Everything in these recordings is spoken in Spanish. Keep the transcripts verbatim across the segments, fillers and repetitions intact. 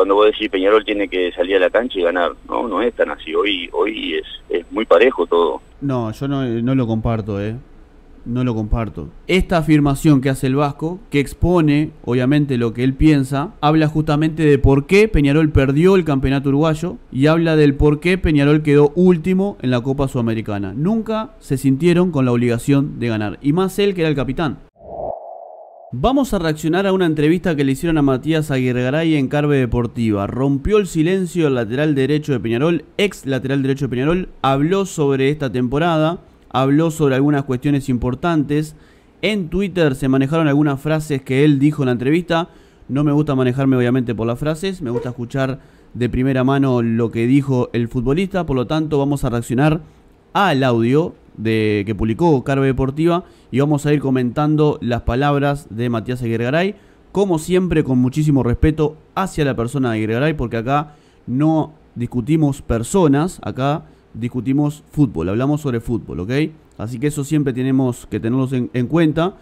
cuando vos decís Peñarol tiene que salir a la cancha y ganar, no, no es tan así, hoy hoy es, es muy parejo todo. No, yo no, no lo comparto, eh. No lo comparto. Esta afirmación que hace el Vasco, que expone obviamente lo que él piensa, habla justamente de por qué Peñarol perdió el campeonato uruguayo y habla del por qué Peñarol quedó último en la Copa Sudamericana. Nunca se sintieron con la obligación de ganar, y más él que era el capitán. Vamos a reaccionar a una entrevista que le hicieron a Matías Aguirregaray en Carve Deportiva. Rompió el silencio el lateral derecho de Peñarol, ex lateral derecho de Peñarol, habló sobre esta temporada, habló sobre algunas cuestiones importantes. En Twitter se manejaron algunas frases que él dijo en la entrevista. No me gusta manejarme obviamente por las frases, me gusta escuchar de primera mano lo que dijo el futbolista. Por lo tanto vamos a reaccionar al audio de, que publicó Carve Deportiva, y vamos a ir comentando las palabras de Matías Aguirregaray, como siempre con muchísimo respeto hacia la persona de Aguirregaray, porque acá no discutimos personas, acá discutimos fútbol, hablamos sobre fútbol, ¿ok? Así que eso siempre tenemos que tenerlos en, en cuenta,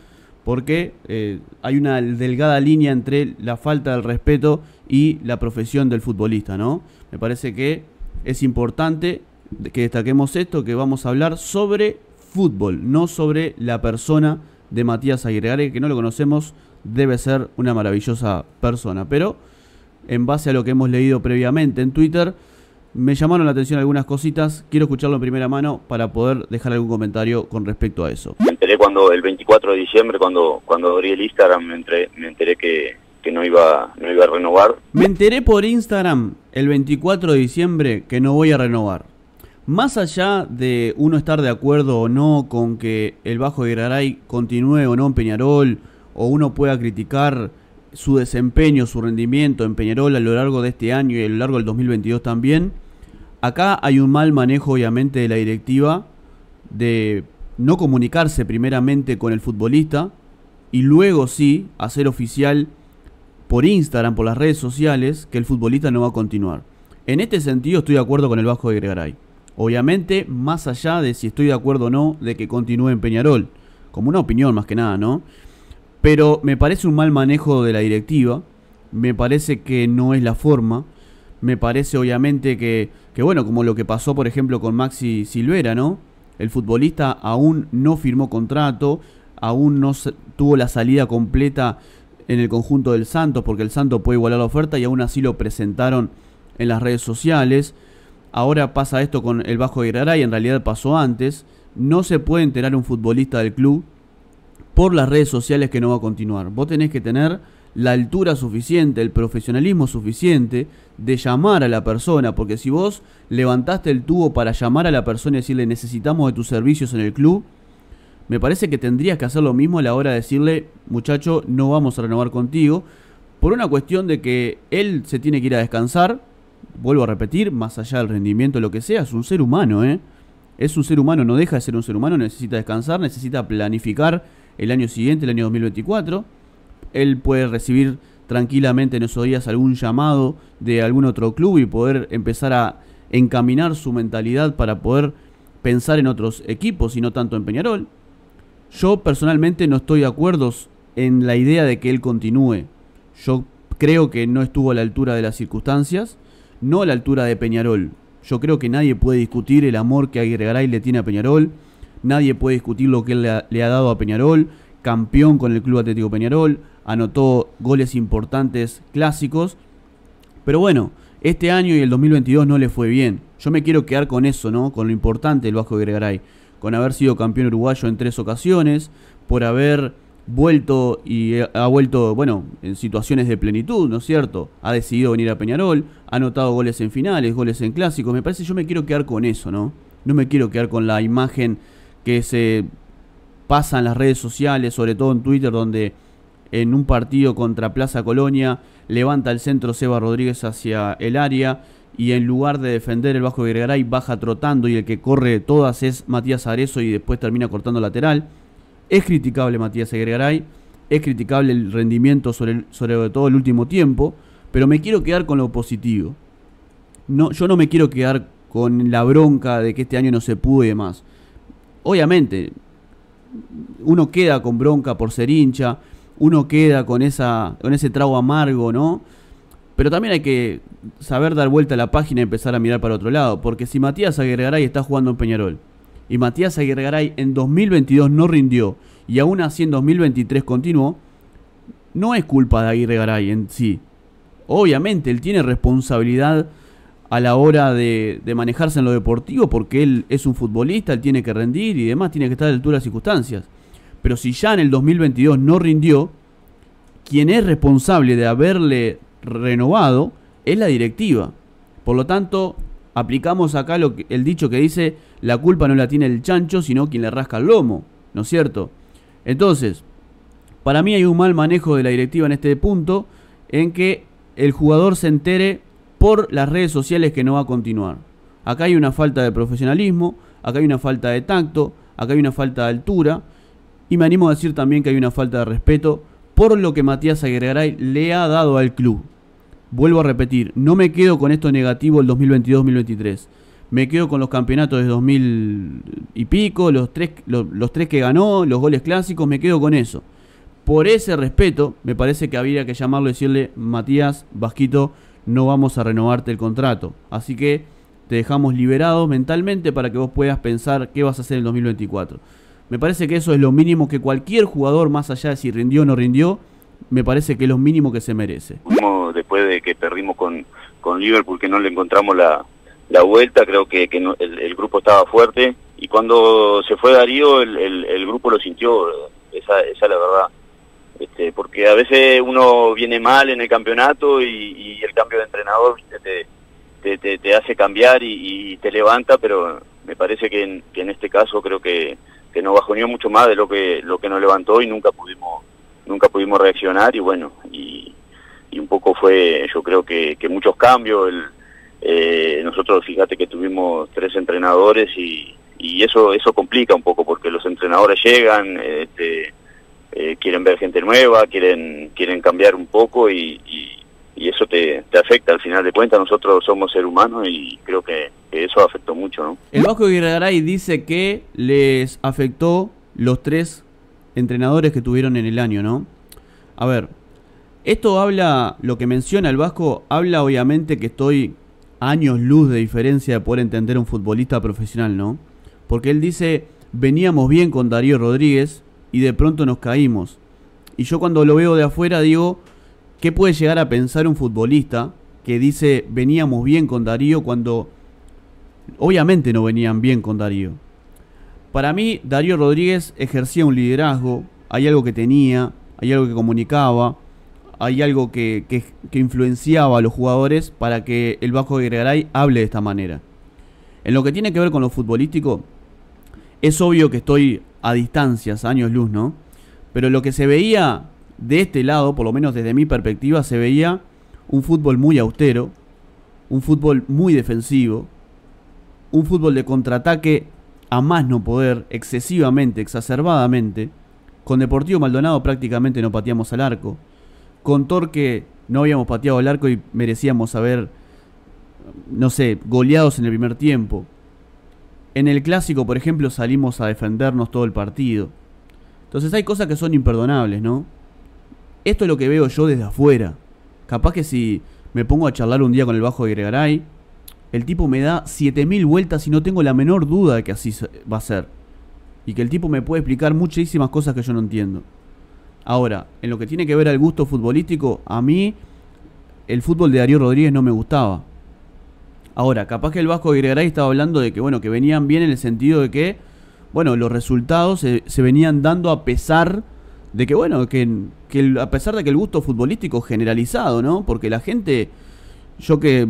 porque eh, hay una delgada línea entre la falta del respeto y la profesión del futbolista, ¿no? Me parece que es importante que destaquemos esto, que vamos a hablar sobre fútbol, no sobre la persona de Matías Aguirregaray, que no lo conocemos, debe ser una maravillosa persona, pero en base a lo que hemos leído previamente en Twitter, me llamaron la atención algunas cositas. Quiero escucharlo en primera mano para poder dejar algún comentario con respecto a eso. Me enteré cuando el veinticuatro de diciembre, cuando cuando abrí el Instagram, me enteré, me enteré que, que no iba no iba a renovar. Me enteré por Instagram el veinticuatro de diciembre que no voy a renovar. Más allá de uno estar de acuerdo o no con que el Vasco Aguirregaray continúe o no en Peñarol, o uno pueda criticar su desempeño, su rendimiento en Peñarol a lo largo de este año y a lo largo del dos mil veintidós también, acá hay un mal manejo obviamente de la directiva, de no comunicarse primeramente con el futbolista y luego sí hacer oficial por Instagram, por las redes sociales, que el futbolista no va a continuar. En este sentido estoy de acuerdo con el Vasco Aguirregaray, obviamente más allá de si estoy de acuerdo o no de que continúe en Peñarol, como una opinión más que nada, ¿no? Pero me parece un mal manejo de la directiva, me parece que no es la forma. Me parece obviamente que, que bueno, como lo que pasó por ejemplo con Maxi Silvera, ¿no? El futbolista aún no firmó contrato, aún no se, tuvo la salida completa en el conjunto del Santos, porque el Santos puede igualar la oferta y aún así lo presentaron en las redes sociales. Ahora pasa esto con el Vasco Aguirregaray, y en realidad pasó antes. No se puede enterar un futbolista del club por las redes sociales que no va a continuar. Vos tenés que tener la altura suficiente, el profesionalismo suficiente de llamar a la persona, porque si vos levantaste el tubo para llamar a la persona y decirle necesitamos de tus servicios en el club, me parece que tendrías que hacer lo mismo a la hora de decirle muchacho, no vamos a renovar contigo, por una cuestión de que él se tiene que ir a descansar. Vuelvo a repetir, más allá del rendimiento, lo que sea, es un ser humano, ¿eh? Es un ser humano, no deja de ser un ser humano, necesita descansar, necesita planificar el año siguiente, el año dos mil veinticuatro. Él puede recibir tranquilamente en esos días algún llamado de algún otro club y poder empezar a encaminar su mentalidad para poder pensar en otros equipos y no tanto en Peñarol. Yo personalmente no estoy de acuerdo en la idea de que él continúe. Yo creo que no estuvo a la altura de las circunstancias, no a la altura de Peñarol. Yo creo que nadie puede discutir el amor que Aguirregaray le tiene a Peñarol, nadie puede discutir lo que él le ha, le ha dado a Peñarol, campeón con el Club Atlético Peñarol, anotó goles importantes clásicos, pero bueno, este año y el dos mil veintidós no le fue bien. Yo me quiero quedar con eso, ¿no? Con lo importante del Vasco Aguirregaray, con haber sido campeón uruguayo en tres ocasiones, por haber vuelto y ha vuelto, bueno, en situaciones de plenitud, ¿no es cierto? Ha decidido venir a Peñarol, ha anotado goles en finales, goles en clásicos. Me parece, yo me quiero quedar con eso, ¿no? No me quiero quedar con la imagen que se pasa en las redes sociales, sobre todo en Twitter, donde en un partido contra Plaza Colonia levanta el centro Seba Rodríguez hacia el área y en lugar de defender el Vasco Aguirregaray baja trotando y el que corre todas es Matías Arezzo y después termina cortando lateral. Es criticable Matías Aguirregaray, es criticable el rendimiento sobre, el, sobre todo el último tiempo, pero me quiero quedar con lo positivo. No, yo no me quiero quedar con la bronca de que este año no se pudo y demás. Obviamente, uno queda con bronca por ser hincha, uno queda con, esa, con ese trago amargo, ¿no? Pero también hay que saber dar vuelta a la página y empezar a mirar para otro lado. Porque si Matías Aguirregaray está jugando en Peñarol y Matías Aguirregaray en dos mil veintidós no rindió y aún así en dos mil veintitrés continuó, no es culpa de Aguirregaray en sí. Obviamente él tiene responsabilidad a la hora de, de manejarse en lo deportivo, porque él es un futbolista, él tiene que rendir y demás, tiene que estar a la altura de las circunstancias. Pero si ya en el dos mil veintidós no rindió, quien es responsable de haberle renovado es la directiva. Por lo tanto, aplicamos acá lo que, el dicho que dice, la culpa no la tiene el chancho, sino quien le rasca el lomo, ¿no es cierto? Entonces, para mí hay un mal manejo de la directiva en este punto, en que el jugador se entere por las redes sociales que no va a continuar. Acá hay una falta de profesionalismo, acá hay una falta de tacto, acá hay una falta de altura, y me animo a decir también que hay una falta de respeto por lo que Matías Aguirregaray le ha dado al club. Vuelvo a repetir, no me quedo con esto negativo el dos mil veintidós dos mil veintitrés. Me quedo con los campeonatos de dos mil y pico, los tres, los, los tres que ganó, los goles clásicos, me quedo con eso. Por ese respeto, me parece que habría que llamarlo y decirle, Matías, Vasquito, no vamos a renovarte el contrato. Así que te dejamos liberado mentalmente para que vos puedas pensar qué vas a hacer en el dos mil veinticuatro. Me parece que eso es lo mínimo que cualquier jugador, más allá de si rindió o no rindió, me parece que es lo mínimo que se merece. Después de que perdimos con, con Liverpool, que no le encontramos la, la vuelta, creo que, que no, el, el grupo estaba fuerte. Y cuando se fue Darío, el, el, el grupo lo sintió, esa, esa es la verdad. Este, porque a veces uno viene mal en el campeonato y, y el cambio de entrenador te, te, te, te hace cambiar y, y te levanta, pero me parece que en, que en este caso creo que, que nos bajoneó mucho más de lo que lo que nos levantó y nunca pudimos nunca pudimos reaccionar y bueno, y, y un poco fue, yo creo que, que muchos cambios, el, eh, nosotros fíjate que tuvimos tres entrenadores y, y eso eso complica un poco porque los entrenadores llegan, este, Eh, quieren ver gente nueva, quieren quieren cambiar un poco y, y, y eso te, te afecta. Al final de cuentas nosotros somos seres humanos y creo que, que eso afectó mucho, ¿no? El Vasco Aguirregaray dice que les afectó los tres entrenadores que tuvieron en el año, ¿no? A ver, esto habla, lo que menciona el Vasco, habla obviamente que estoy años luz de diferencia de poder entender a un futbolista profesional, ¿no? Porque él dice, veníamos bien con Darío Rodríguez y de pronto nos caímos. Y yo cuando lo veo de afuera digo, ¿qué puede llegar a pensar un futbolista que dice veníamos bien con Darío cuando obviamente no venían bien con Darío? Para mí Darío Rodríguez ejercía un liderazgo, hay algo que tenía, hay algo que comunicaba, hay algo que, que, que influenciaba a los jugadores para que el Vasco Aguirregaray hable de esta manera. En lo que tiene que ver con lo futbolístico, es obvio que estoy a distancias, años luz, ¿no? Pero lo que se veía de este lado, por lo menos desde mi perspectiva, se veía un fútbol muy austero, un fútbol muy defensivo, un fútbol de contraataque a más no poder, excesivamente, exacerbadamente. Con Deportivo Maldonado prácticamente no pateamos al arco. Con Torque no habíamos pateado al arco y merecíamos haber, no sé, goleados en el primer tiempo. En el Clásico, por ejemplo, salimos a defendernos todo el partido. Entonces hay cosas que son imperdonables, ¿no? Esto es lo que veo yo desde afuera. Capaz que si me pongo a charlar un día con el Vasco Aguirregaray, el tipo me da siete mil vueltas y no tengo la menor duda de que así va a ser. Y que el tipo me puede explicar muchísimas cosas que yo no entiendo. Ahora, en lo que tiene que ver al gusto futbolístico, a mí el fútbol de Darío Rodríguez no me gustaba. Ahora, capaz que el Vasco Aguirregaray estaba hablando de que, bueno, que venían bien en el sentido de que, bueno, los resultados se, se venían dando a pesar de que, bueno, que, que el, a pesar de que el gusto futbolístico generalizado, ¿no? Porque la gente, yo que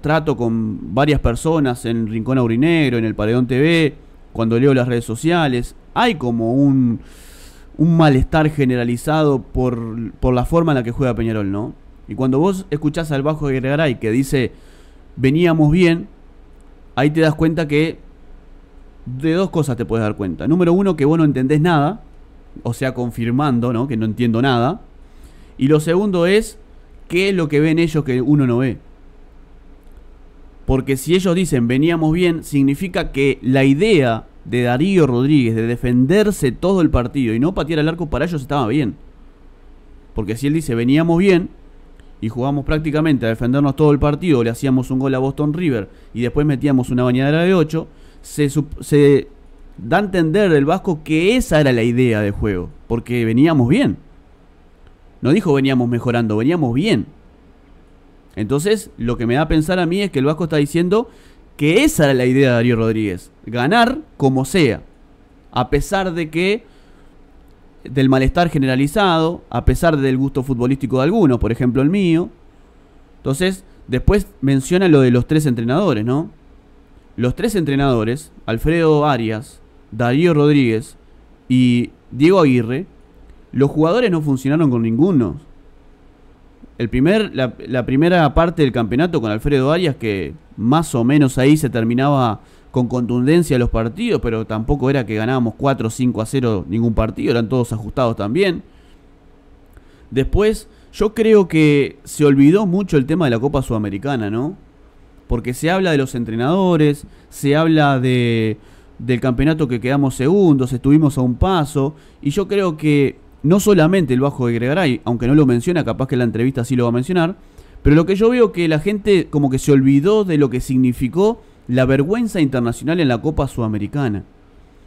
trato con varias personas en Rincón Aurinegro, en el Paredón T V, cuando leo las redes sociales, hay como un, un malestar generalizado por, por la forma en la que juega Peñarol, ¿no? Y cuando vos escuchás al Vasco Aguirregaray que dice veníamos bien, ahí te das cuenta que de dos cosas te puedes dar cuenta. Número uno, que vos no entendés nada, o sea, confirmando, ¿no?, que no entiendo nada. Y lo segundo es, ¿qué es lo que ven ellos que uno no ve? Porque si ellos dicen veníamos bien, significa que la idea de Darío Rodríguez de defenderse todo el partido y no patear al arco, para ellos estaba bien. Porque si él dice veníamos bien, y jugamos prácticamente a defendernos todo el partido, le hacíamos un gol a Boston River y después metíamos una bañadera de ocho, se, se da a entender del Vasco que esa era la idea de juego, porque veníamos bien. No dijo veníamos mejorando, veníamos bien. Entonces, lo que me da a pensar a mí es que el Vasco está diciendo que esa era la idea de Darío Rodríguez, ganar como sea, a pesar de que del malestar generalizado, a pesar del gusto futbolístico de algunos, por ejemplo el mío. Entonces, después menciona lo de los tres entrenadores, ¿no? Los tres entrenadores, Alfredo Arias, Darío Rodríguez y Diego Aguirre, los jugadores no funcionaron con ninguno. El primer, la, la primera parte del campeonato con Alfredo Arias, que más o menos ahí se terminaba con contundencia los partidos, pero tampoco era que ganábamos cuatro o cinco a cero ningún partido, eran todos ajustados también. Después, yo creo que se olvidó mucho el tema de la Copa Sudamericana, ¿no? Porque se habla de los entrenadores, se habla de, del campeonato que quedamos segundos, estuvimos a un paso, y yo creo que no solamente el Vasco Aguirregaray, aunque no lo menciona, capaz que en la entrevista sí lo va a mencionar, pero lo que yo veo que la gente como que se olvidó de lo que significó la vergüenza internacional en la Copa Sudamericana.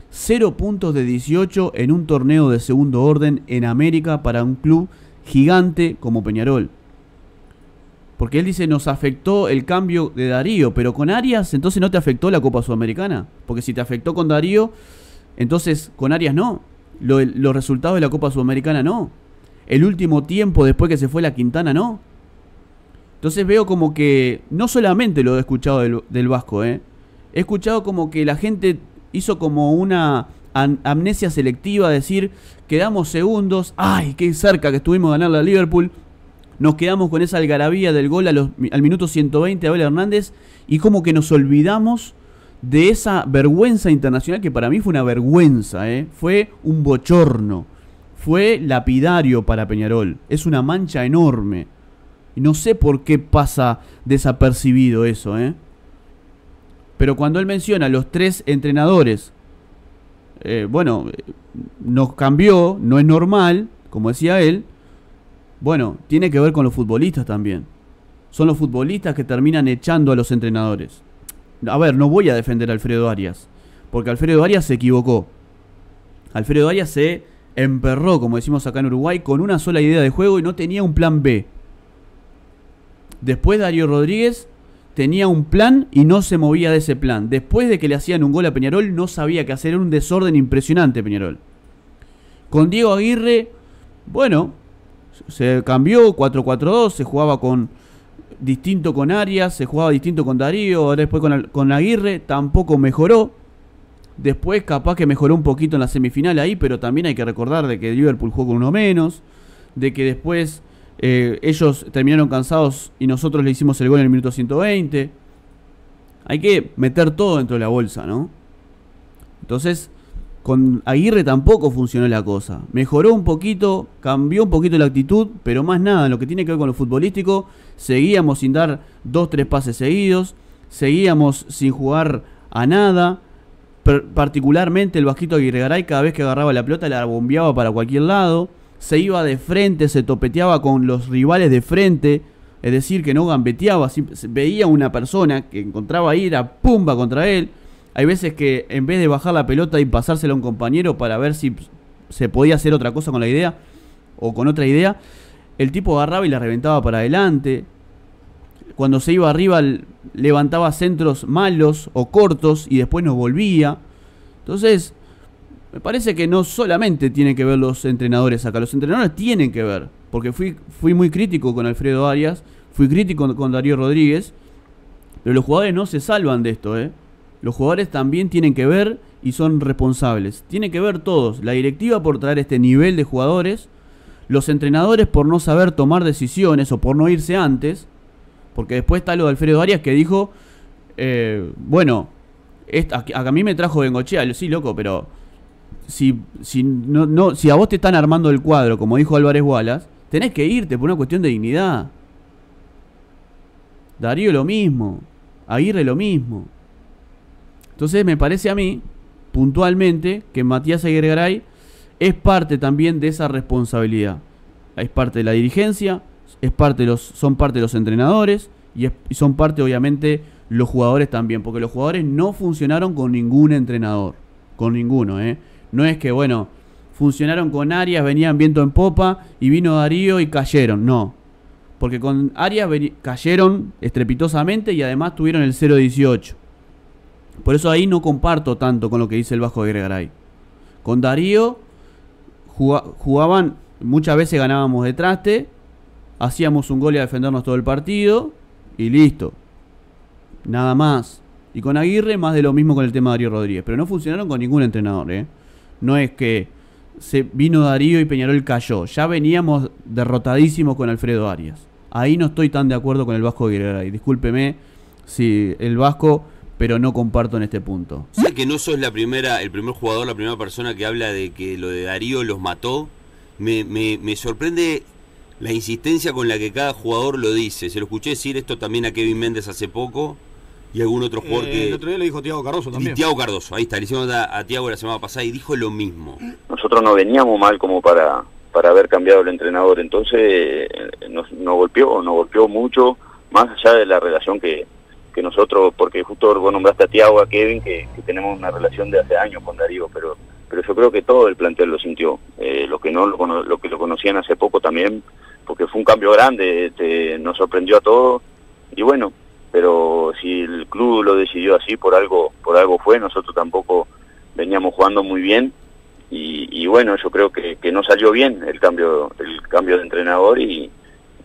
cero puntos de dieciocho en un torneo de segundo orden en América para un club gigante como Peñarol. Porque él dice, nos afectó el cambio de Darío, pero con Arias entonces no te afectó la Copa Sudamericana. Porque si te afectó con Darío, entonces con Arias no. Lo, los resultados de la Copa Sudamericana no. El último tiempo después que se fue la Quintana no. Entonces veo como que no solamente lo he escuchado del, del Vasco, ¿eh? He escuchado como que la gente hizo como una amnesia selectiva, decir, quedamos segundos, ¡ay, qué cerca que estuvimos ganando a Liverpool! Nos quedamos con esa algarabía del gol a los, al minuto ciento veinte de Abel Hernández, y como que nos olvidamos de esa vergüenza internacional, que para mí fue una vergüenza, ¿eh? Fue un bochorno, fue lapidario para Peñarol, es una mancha enorme. No sé por qué pasa desapercibido eso, ¿eh? Pero cuando él menciona a los tres entrenadores, eh, bueno, nos cambió, no es normal, como decía él, bueno, tiene que ver con los futbolistas también. Son los futbolistas que terminan echando a los entrenadores. A ver, no voy a defender a Alfredo Arias, porque Alfredo Arias se equivocó. Alfredo Arias se emperró, como decimos acá en Uruguay, con una sola idea de juego y no tenía un plan be. Después Darío Rodríguez tenía un plan y no se movía de ese plan. Después de que le hacían un gol a Peñarol, no sabía qué hacer. Era un desorden impresionante Peñarol. Con Diego Aguirre, bueno, se cambió cuatro cuatro dos. Se jugaba con distinto con Arias, se jugaba distinto con Darío. Ahora después con, con Aguirre tampoco mejoró. Después capaz que mejoró un poquito en la semifinal ahí, pero también hay que recordar de que Liverpool jugó con uno menos. De que después... Eh, ellos terminaron cansados y nosotros le hicimos el gol en el minuto ciento veinte. Hay que meter todo dentro de la bolsa, ¿no? Entonces, con Aguirre tampoco funcionó la cosa. Mejoró un poquito, cambió un poquito la actitud, pero más nada, en lo que tiene que ver con lo futbolístico, seguíamos sin dar dos, tres pases seguidos, seguíamos sin jugar a nada. Per- particularmente el Vasquito Aguirregaray, cada vez que agarraba la pelota la bombeaba para cualquier lado. Se iba de frente, se topeteaba con los rivales de frente, es decir, que no gambeteaba, veía una persona que encontraba ahí, era pumba contra él. Hay veces que en vez de bajar la pelota y pasársela a un compañero para ver si se podía hacer otra cosa con la idea, o con otra idea, el tipo agarraba y la reventaba para adelante. Cuando se iba arriba levantaba centros malos o cortos y después nos volvía. Entonces... me parece que no solamente tienen que ver los entrenadores acá. Los entrenadores tienen que ver. Porque fui, fui muy crítico con Alfredo Arias. Fui crítico con, con Darío Rodríguez. Pero los jugadores no se salvan de esto, ¿eh? Los jugadores también tienen que ver y son responsables. Tienen que ver todos. La directiva por traer este nivel de jugadores. Los entrenadores por no saber tomar decisiones o por no irse antes. Porque después está lo de Alfredo Arias que dijo... Eh, bueno, esta, a, a mí me trajo Bengochea. Sí, loco, pero... Si, si, no, no, si a vos te están armando el cuadro, como dijo Álvarez Wallace, tenés que irte por una cuestión de dignidad. Darío lo mismo, Aguirre lo mismo. Entonces me parece a mí, puntualmente, que Matías Aguirregaray es parte también de esa responsabilidad. Es parte de la dirigencia, es parte de los, son parte de los entrenadores y, es, y son parte, obviamente, los jugadores también, porque los jugadores no funcionaron con ningún entrenador, con ninguno, ¿eh? No es que, bueno, funcionaron con Arias, venían viento en popa y vino Darío y cayeron, no. Porque con Arias cayeron estrepitosamente y además tuvieron el cero dieciocho. Por eso ahí no comparto tanto con lo que dice el Vasco Aguirregaray. Con Darío jugaban, muchas veces ganábamos de traste, hacíamos un gol y a defendernos todo el partido y listo. Nada más. Y con Aguirre más de lo mismo con el tema de Darío Rodríguez. Pero no funcionaron con ningún entrenador, ¿eh? No es que se vino Darío y Peñarol cayó. Ya veníamos derrotadísimos con Alfredo Arias. Ahí no estoy tan de acuerdo con el Vasco Aguirregaray. Discúlpeme si el Vasco, pero no comparto en este punto. Sé que no sos la primera, el primer jugador, la primera persona que habla de que lo de Darío los mató. Me, me, me sorprende la insistencia con la que cada jugador lo dice. Se lo escuché decir esto también a Kevin Méndez hace poco y algún otro jugador eh, que... El otro día lo dijo Tiago Cardoso también. Tiago Cardoso, ahí está, le hicimos a, a Tiago la semana pasada y dijo lo mismo. Nosotros no veníamos mal como para, para haber cambiado el entrenador, entonces nos, nos golpeó, nos golpeó mucho, más allá de la relación que... que nosotros, porque justo vos nombraste a Tiago, a Kevin, que, que tenemos una relación de hace años con Darío, pero pero yo creo que todo el plantel lo sintió, eh, los que no lo, lo que lo conocían hace poco también, porque fue un cambio grande, este, nos sorprendió a todos, y bueno, pero si el club lo decidió así, por algo por algo fue, nosotros tampoco veníamos jugando muy bien, y, y bueno, yo creo que, que no salió bien el cambio, el cambio de entrenador, y,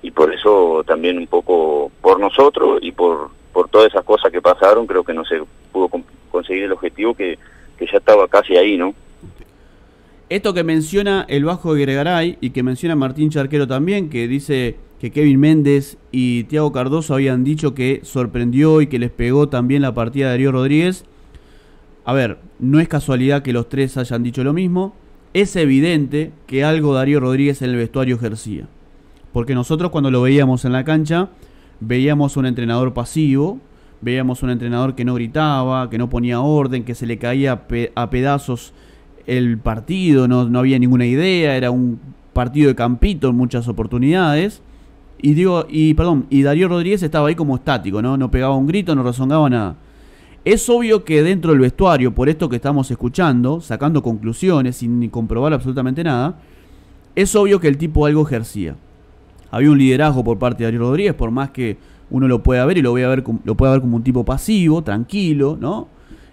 y por eso también un poco por nosotros, y por por todas esas cosas que pasaron, creo que no se pudo conseguir el objetivo que, que ya estaba casi ahí, ¿no? Esto que menciona el Vasco Aguirregaray y que menciona Martín Charquero también, que dice que Kevin Méndez y Tiago Cardoso habían dicho que sorprendió y que les pegó también la partida de Darío Rodríguez. A ver, no es casualidad que los tres hayan dicho lo mismo. Es evidente que algo Darío Rodríguez en el vestuario ejercía. Porque nosotros cuando lo veíamos en la cancha... Veíamos un entrenador pasivo, veíamos un entrenador que no gritaba, que no ponía orden, que se le caía pe a pedazos el partido, no, no había ninguna idea, era un partido de campito en muchas oportunidades. Y digo, y perdón, y Darío Rodríguez estaba ahí como estático, ¿no? No pegaba un grito, no rezongaba nada. Es obvio que dentro del vestuario, por esto que estamos escuchando, sacando conclusiones sin comprobar absolutamente nada, es obvio que el tipo algo ejercía. Había un liderazgo por parte de Darío Rodríguez, por más que uno lo pueda ver y lo voy a ver, lo pueda ver como un tipo pasivo, tranquilo, ¿no?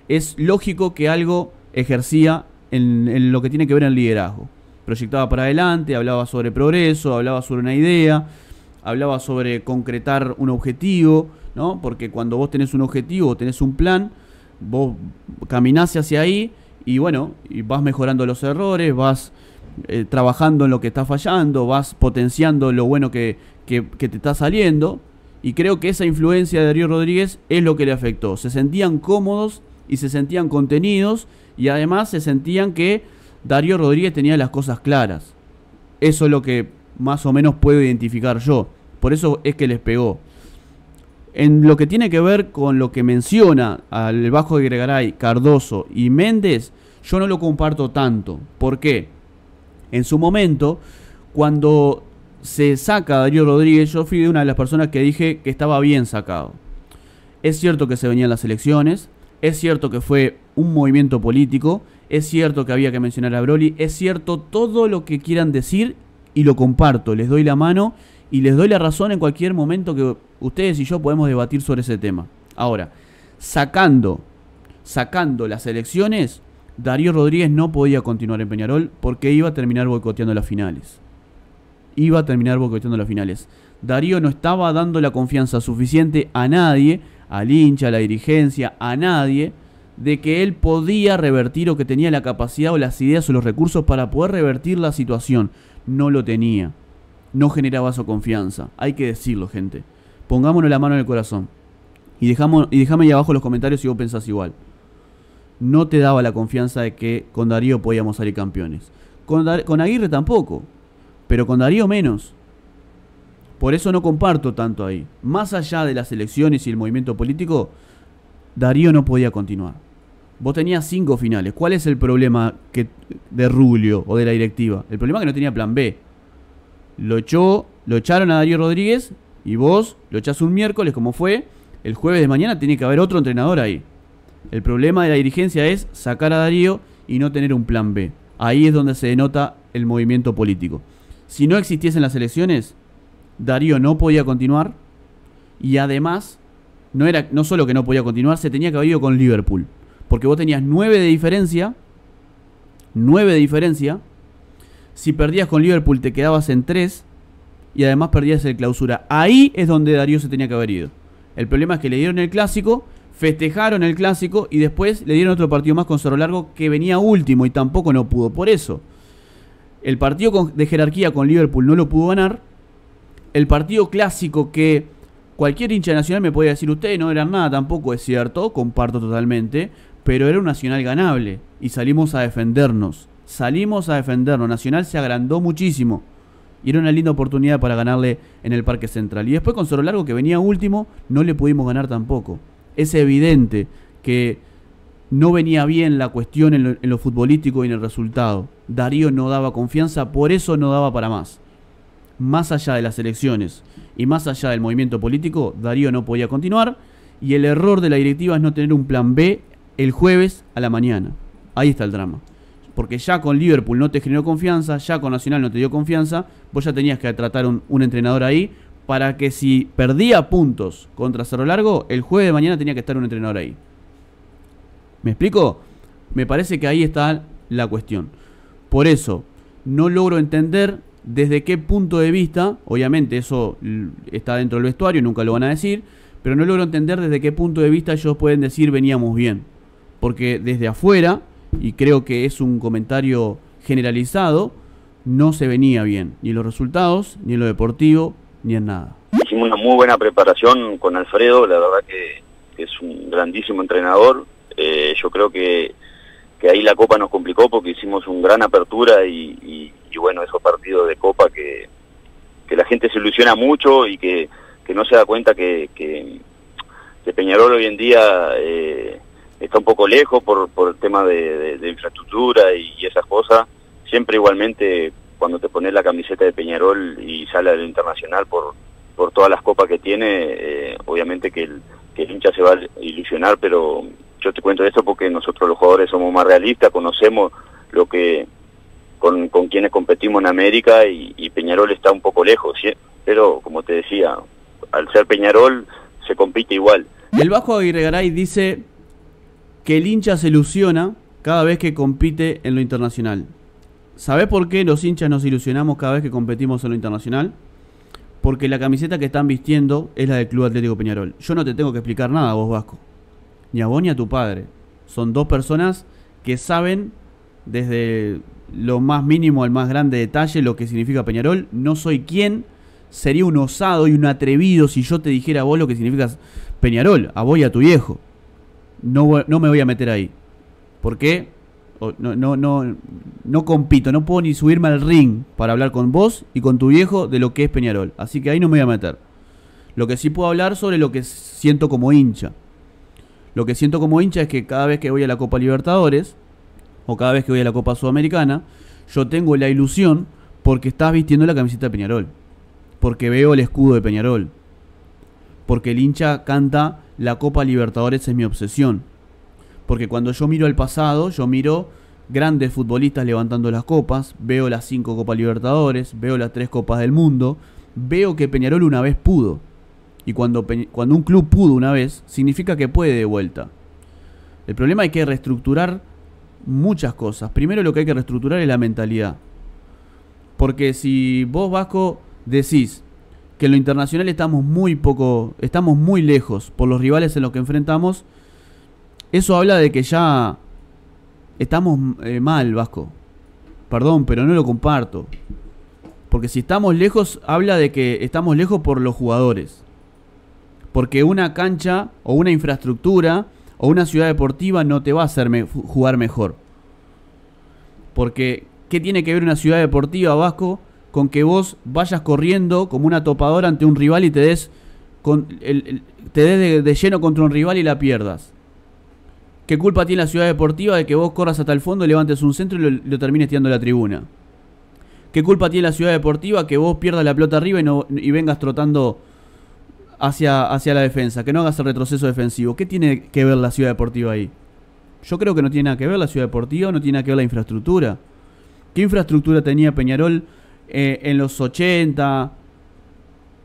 Es lógico que algo ejercía en, en lo que tiene que ver el liderazgo. Proyectaba para adelante, hablaba sobre progreso, hablaba sobre una idea, hablaba sobre concretar un objetivo, ¿no? Porque cuando vos tenés un objetivo, tenés un plan, vos caminás hacia ahí y bueno, y vas mejorando los errores, vas... Eh, trabajando en lo que está fallando, vas potenciando lo bueno que, que, que te está saliendo, y creo que esa influencia de Darío Rodríguez es lo que le afectó. Se sentían cómodos y se sentían contenidos, y además se sentían que Darío Rodríguez tenía las cosas claras. Eso es lo que más o menos puedo identificar yo, por eso es que les pegó. En lo que tiene que ver con lo que menciona al Vasco Aguirregaray, Cardoso y Méndez, yo no lo comparto tanto. ¿Por qué? En su momento, cuando se saca a Darío Rodríguez, yo fui de una de las personas que dije que estaba bien sacado. Es cierto que se venían las elecciones, es cierto que fue un movimiento político, es cierto que había que mencionar a Broly, es cierto todo lo que quieran decir y lo comparto, les doy la mano y les doy la razón en cualquier momento que ustedes y yo podemos debatir sobre ese tema. Ahora, sacando, sacando las elecciones... Darío Rodríguez no podía continuar en Peñarol porque iba a terminar boicoteando las finales. Iba a terminar boicoteando las finales. Darío no estaba dando la confianza suficiente a nadie, al hincha, a la dirigencia, a nadie, de que él podía revertir o que tenía la capacidad o las ideas o los recursos para poder revertir la situación. No lo tenía. No generaba su confianza. Hay que decirlo, gente. Pongámonos la mano en el corazón. Y, dejamos, y dejame ahí abajo los comentarios si vos pensás igual. No te daba la confianza de que con Darío podíamos salir campeones. Con, Dar con Aguirre tampoco, pero con Darío menos. Por eso no comparto tanto ahí. Más allá de las elecciones y el movimiento político, Darío no podía continuar. Vos tenías cinco finales. ¿Cuál es el problema que de Rubio o de la directiva? El problema es que no tenía plan B. lo echó, lo echaron a Darío Rodríguez y vos lo echás un miércoles como fue, el jueves de mañana tiene que haber otro entrenador ahí. El problema de la dirigencia es sacar a Darío y no tener un plan B. Ahí es donde se denota el movimiento político. Si no existiesen las elecciones, Darío no podía continuar y además no era no solo que no podía continuar, se tenía que haber ido con Liverpool. Porque vos tenías nueve de diferencia, nueve de diferencia. Si perdías con Liverpool te quedabas en tres y además perdías el clausura. Ahí es donde Darío se tenía que haber ido. El problema es que le dieron el clásico, festejaron el clásico y después le dieron otro partido más con Soro Largo que venía último y tampoco no pudo. Por eso, el partido de jerarquía con Liverpool no lo pudo ganar. El partido clásico que cualquier hincha nacional me podía decir, ustedes no eran nada, tampoco es cierto, comparto totalmente, pero era un Nacional ganable y salimos a defendernos. Salimos a defendernos. Nacional se agrandó muchísimo. Y era una linda oportunidad para ganarle en el Parque Central. Y después con Soro Largo, que venía último, no le pudimos ganar tampoco. Es evidente que no venía bien la cuestión en lo, en lo futbolístico y en el resultado. Darío no daba confianza, por eso no daba para más. Más allá de las elecciones y más allá del movimiento político, Darío no podía continuar. Y el error de la directiva es no tener un plan B el jueves a la mañana. Ahí está el drama. Porque ya con Liverpool no te generó confianza, ya con Nacional no te dio confianza, vos ya tenías que tratar un, un entrenador ahí para que si perdía puntos contra Soro Largo, el jueves de mañana tenía que estar un entrenador ahí. ¿Me explico? Me parece que ahí está la cuestión. Por eso, no logro entender desde qué punto de vista, obviamente eso está dentro del vestuario, nunca lo van a decir, pero no logro entender desde qué punto de vista ellos pueden decir veníamos bien. Porque desde afuera, y creo que es un comentario generalizado, no se venía bien, ni en los resultados, ni en lo deportivo, ni en nada. Hicimos una muy buena preparación con Alfredo, la verdad que, que es un grandísimo entrenador. Eh, yo creo que, que ahí la Copa nos complicó porque hicimos una gran apertura y, y, y bueno, esos partidos de Copa que, que la gente se ilusiona mucho y que, que no se da cuenta que, que, que Peñarol hoy en día... Eh, está un poco lejos por, por el tema de, de, de infraestructura y, y esas cosas. Siempre igualmente cuando te pones la camiseta de Peñarol y sale al Internacional por, por todas las copas que tiene, eh, obviamente que el, que el hincha se va a ilusionar, pero yo te cuento esto porque nosotros los jugadores somos más realistas, conocemos lo que con, con quienes competimos en América y, y Peñarol está un poco lejos, ¿sí? Pero como te decía, al ser Peñarol se compite igual. El Vasco Aguirregaray dice que el hincha se ilusiona cada vez que compite en lo internacional. ¿Sabés por qué los hinchas nos ilusionamos cada vez que competimos en lo internacional? Porque la camiseta que están vistiendo es la del Club Atlético Peñarol. Yo no te tengo que explicar nada a vos, Vasco. Ni a vos ni a tu padre. Son dos personas que saben desde lo más mínimo al más grande detalle lo que significa Peñarol. No soy quien. Sería un osado y un atrevido si yo te dijera a vos lo que significa Peñarol. A vos y a tu viejo. No, no me voy a meter ahí. ¿Por qué? No, no, no, no compito, no puedo ni subirme al ring para hablar con vos y con tu viejo de lo que es Peñarol. Así que ahí no me voy a meter. Lo que sí puedo hablar sobre lo que siento como hincha. Lo que siento como hincha es que cada vez que voy a la Copa Libertadores o cada vez que voy a la Copa Sudamericana, yo tengo la ilusión porque estás vistiendo la camiseta de Peñarol. Porque veo el escudo de Peñarol. Porque el hincha canta... La Copa Libertadores es mi obsesión. Porque cuando yo miro al pasado, yo miro grandes futbolistas levantando las copas. Veo las cinco Copas Libertadores. Veo las tres Copas del Mundo. Veo que Peñarol una vez pudo. Y cuando, cuando un club pudo una vez, significa que puede de vuelta. El problema es que hay que reestructurar muchas cosas. Primero lo que hay que reestructurar es la mentalidad. Porque si vos, Vasco, decís que en lo internacional estamos muy poco, estamos muy lejos por los rivales en los que enfrentamos, eso habla de que ya estamos eh, mal, Vasco. Perdón, pero no lo comparto. Porque si estamos lejos, habla de que estamos lejos por los jugadores. Porque una cancha o una infraestructura o una ciudad deportiva no te va a hacer me- jugar mejor. Porque, ¿qué tiene que ver una ciudad deportiva, Vasco, con que vos vayas corriendo como una topadora ante un rival y te des, con el, el, te des de, de lleno contra un rival y la pierdas? ¿Qué culpa tiene la ciudad deportiva de que vos corras hasta el fondo, levantes un centro y lo, lo termines tirando a la tribuna? ¿Qué culpa tiene la Ciudad Deportiva que vos pierdas la pelota arriba y, no, y vengas trotando hacia, hacia la defensa? Que no hagas el retroceso defensivo. ¿Qué tiene que ver la Ciudad Deportiva ahí? Yo creo que no tiene nada que ver la Ciudad Deportiva, no tiene nada que ver la infraestructura. ¿Qué infraestructura tenía Peñarol eh, en los ochenta?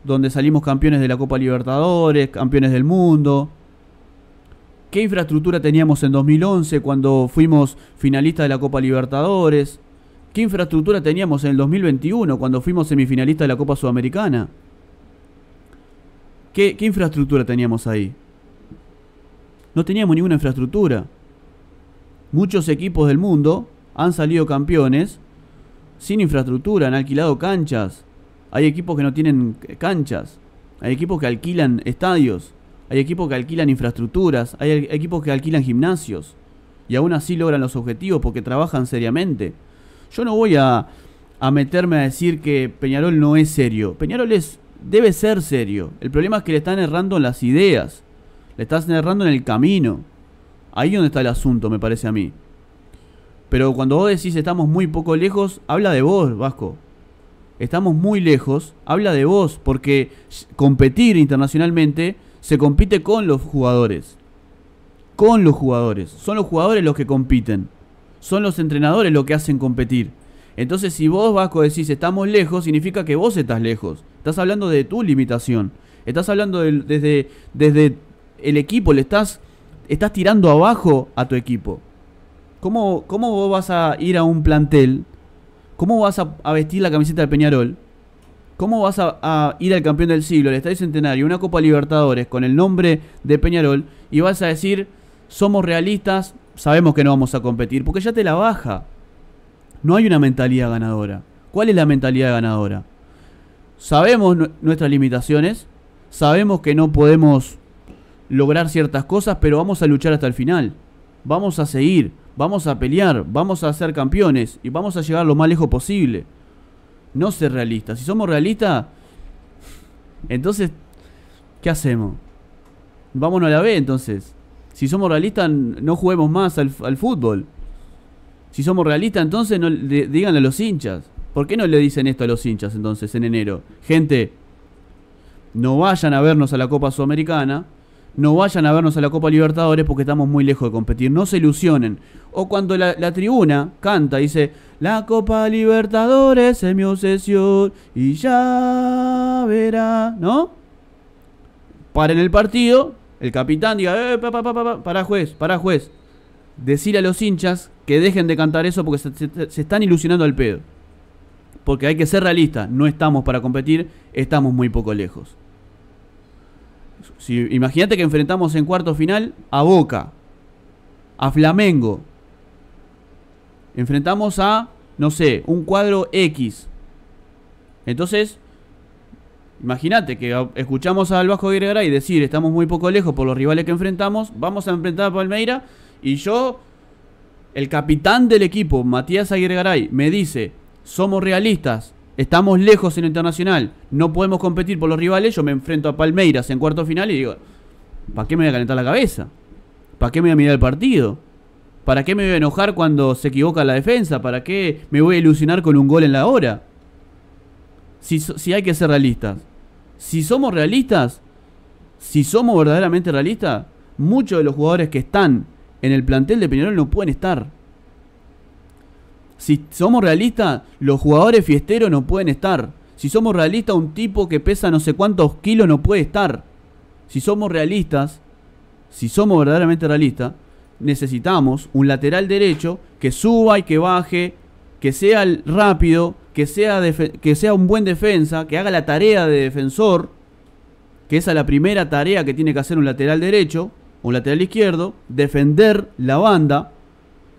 Donde salimos campeones de la Copa Libertadores, campeones del mundo. ¿Qué infraestructura teníamos en dos mil once cuando fuimos finalistas de la Copa Libertadores? ¿Qué infraestructura teníamos en el dos mil veintiuno cuando fuimos semifinalistas de la Copa Sudamericana? ¿Qué, qué infraestructura teníamos ahí? No teníamos ninguna infraestructura. Muchos equipos del mundo han salido campeones sin infraestructura, han alquilado canchas. Hay equipos que no tienen canchas. Hay equipos que alquilan estadios. Hay equipos que alquilan infraestructuras. Hay equipos que alquilan gimnasios. Y aún así logran los objetivos porque trabajan seriamente. Yo no voy a, a meterme a decir que Peñarol no es serio. Peñarol es, debe ser serio. El problema es que le están errando en las ideas. Le están errando en el camino. Ahí donde está el asunto, me parece a mí. Pero cuando vos decís estamos muy poco lejos, habla de vos, Vasco. Estamos muy lejos, habla de vos, porque competir internacionalmente se compite con los jugadores. Con los jugadores. Son los jugadores los que compiten. Son los entrenadores los que hacen competir. Entonces, si vos, Vasco, decís estamos lejos, significa que vos estás lejos. Estás hablando de tu limitación. Estás hablando de, desde, desde el equipo, le estás, estás tirando abajo a tu equipo. ¿Cómo, cómo vos vas a ir a un plantel? ¿Cómo vas a, a vestir la camiseta de Peñarol? ¿Cómo vas a, a ir al campeón del siglo, al Estadio Centenario, una Copa Libertadores con el nombre de Peñarol y vas a decir, somos realistas, sabemos que no vamos a competir? Porque ya te la baja. No hay una mentalidad ganadora. ¿Cuál es la mentalidad ganadora? Sabemos nuestras limitaciones, sabemos que no podemos lograr ciertas cosas, pero vamos a luchar hasta el final. Vamos a seguir, vamos a pelear, vamos a ser campeones y vamos a llegar lo más lejos posible. No ser realistas. Si somos realistas, entonces, ¿qué hacemos? Vámonos a la B, entonces. Si somos realistas, no juguemos más al, al fútbol. Si somos realistas, entonces, no, de, díganle a los hinchas. ¿Por qué no le dicen esto a los hinchas, entonces, en enero? Gente, no vayan a vernos a la Copa Sudamericana, no vayan a vernos a la Copa Libertadores porque estamos muy lejos de competir. No se ilusionen. O cuando la, la tribuna canta, dice, la Copa Libertadores es mi obsesión y ya verá, ¿no? Paren el partido. El capitán diga, eh, pa, pa, pa, pa, pará juez, pará juez. Decirle a los hinchas que dejen de cantar eso porque se, se, se están ilusionando al pedo. Porque hay que ser realistas, no estamos para competir, estamos muy poco lejos. Si, imagínate que enfrentamos en cuarto final a Boca, a Flamengo. Enfrentamos a, no sé, un cuadro X. Entonces... imagínate que escuchamos al Vasco Aguirregaray decir estamos muy poco lejos por los rivales que enfrentamos, vamos a enfrentar a Palmeiras y yo, el capitán del equipo, Matías Aguirregaray, me dice, somos realistas, estamos lejos en lo internacional, no podemos competir por los rivales, yo me enfrento a Palmeiras en cuarto final y digo, ¿para qué me voy a calentar la cabeza? ¿Para qué me voy a mirar el partido? ¿Para qué me voy a enojar cuando se equivoca la defensa? ¿Para qué me voy a ilusionar con un gol en la hora? Si, si hay que ser realistas. Si somos realistas, si somos verdaderamente realistas, muchos de los jugadores que están en el plantel de Peñarol no pueden estar. Si somos realistas, los jugadores fiesteros no pueden estar. Si somos realistas, un tipo que pesa no sé cuántos kilos no puede estar. Si somos realistas, si somos verdaderamente realistas, necesitamos un lateral derecho que suba y que baje, que sea rápido, que sea, que sea un buen defensa, que haga la tarea de defensor, que esa es la primera tarea que tiene que hacer un lateral derecho, un lateral izquierdo, defender la banda.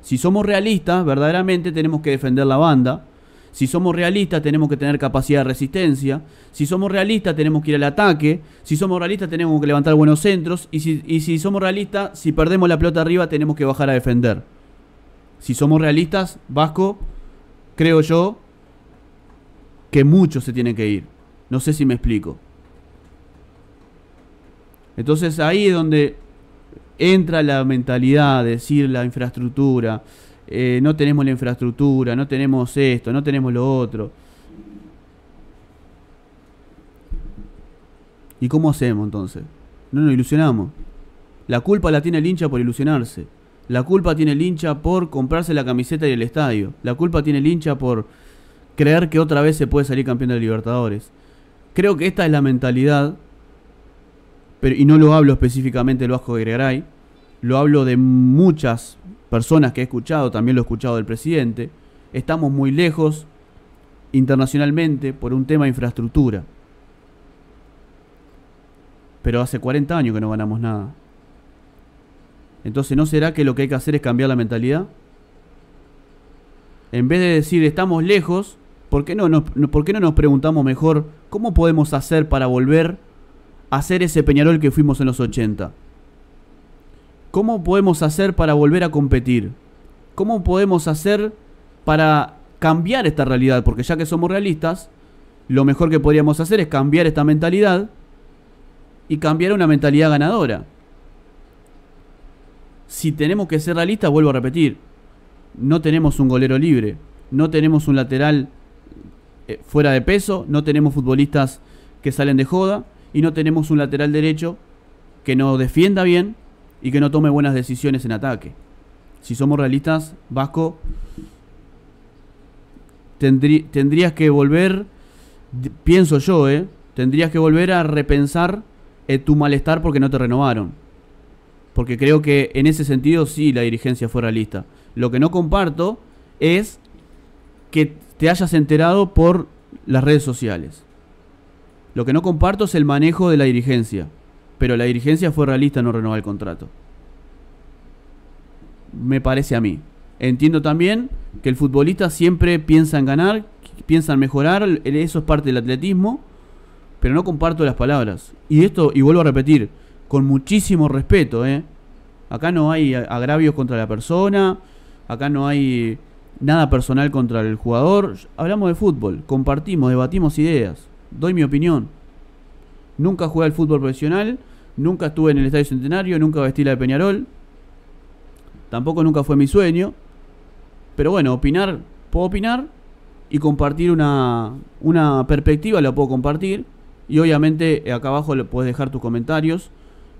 Si somos realistas, verdaderamente tenemos que defender la banda. Si somos realistas, tenemos que tener capacidad de resistencia. Si somos realistas, tenemos que ir al ataque. Si somos realistas, tenemos que levantar buenos centros. Y si, y si somos realistas, si perdemos la pelota arriba, tenemos que bajar a defender. Si somos realistas, Vasco, creo yo que muchos se tienen que ir. No sé si me explico. Entonces ahí es donde entra la mentalidad, decir la infraestructura, eh, no tenemos la infraestructura, no tenemos esto, no tenemos lo otro. ¿Y cómo hacemos entonces? No nos ilusionamos. La culpa la tiene el hincha por ilusionarse. La culpa tiene el hincha por comprarse la camiseta y el estadio. La culpa tiene el hincha por creer que otra vez se puede salir campeón de Libertadores. Creo que esta es la mentalidad, pero, y no lo hablo específicamente del Vasco Aguirregaray, lo hablo de muchas personas que he escuchado, también lo he escuchado del presidente. Estamos muy lejos internacionalmente por un tema de infraestructura. Pero hace cuarenta años que no ganamos nada. Entonces, ¿no será que lo que hay que hacer es cambiar la mentalidad? En vez de decir estamos lejos, ¿por qué no nos, ¿por qué no nos preguntamos mejor cómo podemos hacer para volver a ser ese Peñarol que fuimos en los ochenta? ¿Cómo podemos hacer para volver a competir? ¿Cómo podemos hacer para cambiar esta realidad? Porque ya que somos realistas, lo mejor que podríamos hacer es cambiar esta mentalidad y cambiar una mentalidad ganadora. Si tenemos que ser realistas, vuelvo a repetir, no tenemos un golero libre, no tenemos un lateral eh, fuera de peso, no tenemos futbolistas que salen de joda y no tenemos un lateral derecho que nos defienda bien y que no tome buenas decisiones en ataque. Si somos realistas, Vasco, tendrí, tendrías que volver, pienso yo, eh, tendrías que volver a repensar eh, tu malestar porque no te renovaron. Porque creo que en ese sentido sí la dirigencia fue realista. Lo que no comparto es que te hayas enterado por las redes sociales. Lo que no comparto es el manejo de la dirigencia. Pero la dirigencia fue realista en no renovar el contrato. Me parece a mí. Entiendo también que el futbolista siempre piensa en ganar, piensa en mejorar. Eso es parte del atletismo. Pero no comparto las palabras. Y esto, y vuelvo a repetir, con muchísimo respeto, ¿eh? Acá no hay agravios contra la persona, acá no hay nada personal contra el jugador. Hablamos de fútbol, compartimos, debatimos ideas, doy mi opinión. Nunca jugué al fútbol profesional, nunca estuve en el Estadio Centenario, nunca vestí la de Peñarol, tampoco nunca fue mi sueño. Pero bueno, opinar, puedo opinar y compartir una, una perspectiva, la puedo compartir. Y obviamente acá abajo puedes dejar tus comentarios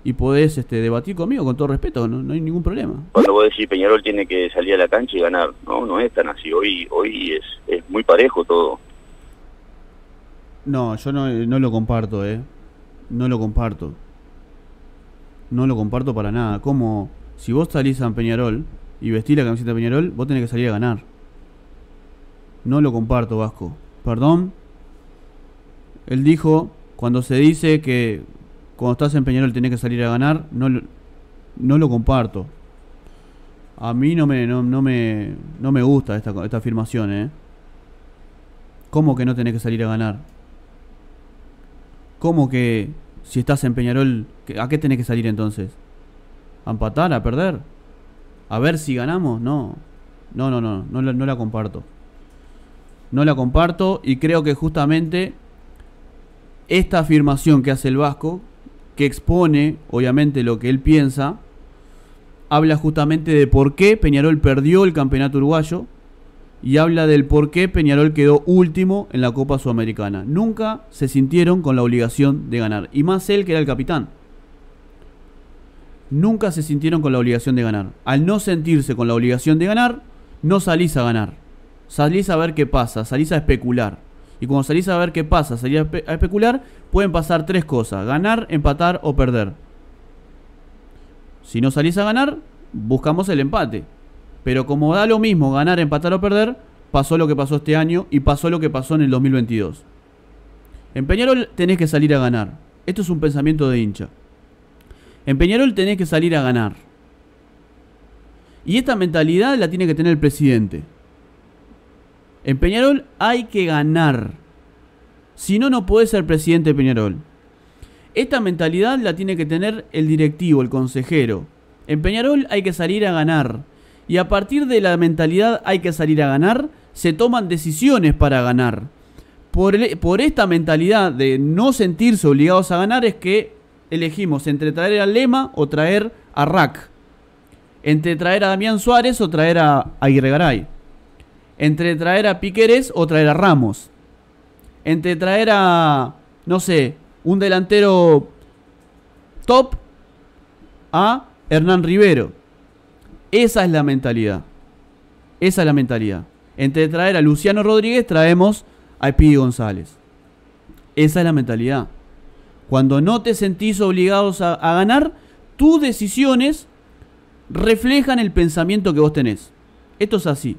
y podés este, debatir conmigo con todo respeto, no, no hay ningún problema. Cuando vos decís Peñarol tiene que salir a la cancha y ganar, no, no es tan así, hoy hoy es, es muy parejo todo. No, yo no, no lo comparto, eh. No lo comparto. No lo comparto para nada. Como si vos salís a Peñarol y vestís la camiseta de Peñarol, vos tenés que salir a ganar. No lo comparto, Vasco. Perdón. Él dijo, cuando se dice que cuando estás en Peñarol tenés que salir a ganar, no lo, no lo comparto. A mí no me, no, no me, no me gusta esta, esta afirmación, ¿eh? ¿Cómo que no tenés que salir a ganar? ¿Cómo que si estás en Peñarol, a qué tenés que salir entonces? ¿A empatar? ¿A perder? ¿A ver si ganamos? No, no, no, no, no, no, no la comparto. No la comparto y creo que justamente esta afirmación que hace el Vasco, que expone, obviamente, lo que él piensa, habla justamente de por qué Peñarol perdió el campeonato uruguayo y habla del por qué Peñarol quedó último en la Copa Sudamericana. Nunca se sintieron con la obligación de ganar, y más él que era el capitán. Nunca se sintieron con la obligación de ganar. Al no sentirse con la obligación de ganar, no salís a ganar. Salís a ver qué pasa, salís a especular. Y cuando salís a ver qué pasa, salís a especular, pueden pasar tres cosas: ganar, empatar o perder. Si no salís a ganar, buscamos el empate. Pero como da lo mismo ganar, empatar o perder, pasó lo que pasó este año y pasó lo que pasó en el dos mil veintidós. En Peñarol tenés que salir a ganar. Esto es un pensamiento de hincha. En Peñarol tenés que salir a ganar. Y esta mentalidad la tiene que tener el presidente. En Peñarol hay que ganar. Si no, no podés ser presidente de Peñarol. Esta mentalidad la tiene que tener el directivo, el consejero. En Peñarol hay que salir a ganar. Y a partir de la mentalidad hay que salir a ganar, se toman decisiones para ganar. Por, el, por esta mentalidad de no sentirse obligados a ganar es que elegimos entre traer al Lema o traer a Rack. entre traer a Damián Suárez o traer a Aguirregaray, entre traer a Piqueres o traer a Ramos, entre traer a, no sé, un delantero top a Hernán Rivero. Esa es la mentalidad. Esa es la mentalidad. Entre traer a Luciano Rodríguez traemos a Pidi González. Esa es la mentalidad. Cuando no te sentís obligados a, a ganar, tus decisiones reflejan el pensamiento que vos tenés. Esto es así.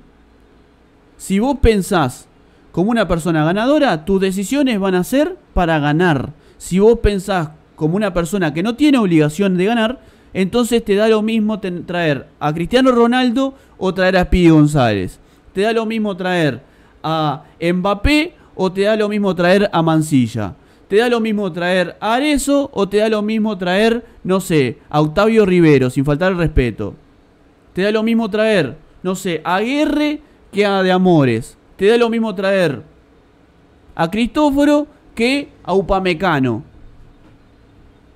Si vos pensás como una persona ganadora, tus decisiones van a ser para ganar. Si vos pensás como una persona que no tiene obligación de ganar, entonces te da lo mismo traer a Cristiano Ronaldo o traer a Pidi González. Te da lo mismo traer a Mbappé o te da lo mismo traer a Mancilla. Te da lo mismo traer a Arezzo o te da lo mismo traer, no sé, a Octavio Rivero, sin faltar el respeto. Te da lo mismo traer, no sé, a Aguirre que a De Amores. Te da lo mismo traer a Cristóforo que a Upamecano.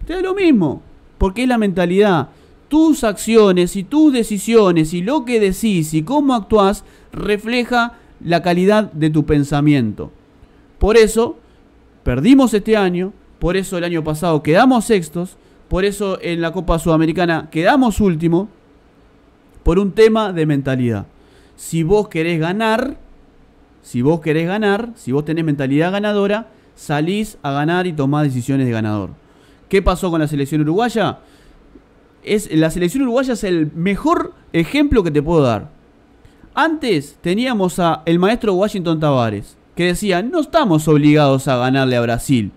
Te da lo mismo. Porque es la mentalidad. Tus acciones y tus decisiones y lo que decís y cómo actuás refleja la calidad de tu pensamiento. Por eso perdimos este año, por eso el año pasado quedamos sextos, por eso en la Copa Sudamericana quedamos último, por un tema de mentalidad. Si vos querés ganar, si vos querés ganar, si vos tenés mentalidad ganadora, salís a ganar y tomás decisiones de ganador. ¿Qué pasó con la selección uruguaya? Es, la selección uruguaya es el mejor ejemplo que te puedo dar. Antes teníamos a el maestro Washington Tabárez, que decía, no estamos obligados a ganarle a Brasil.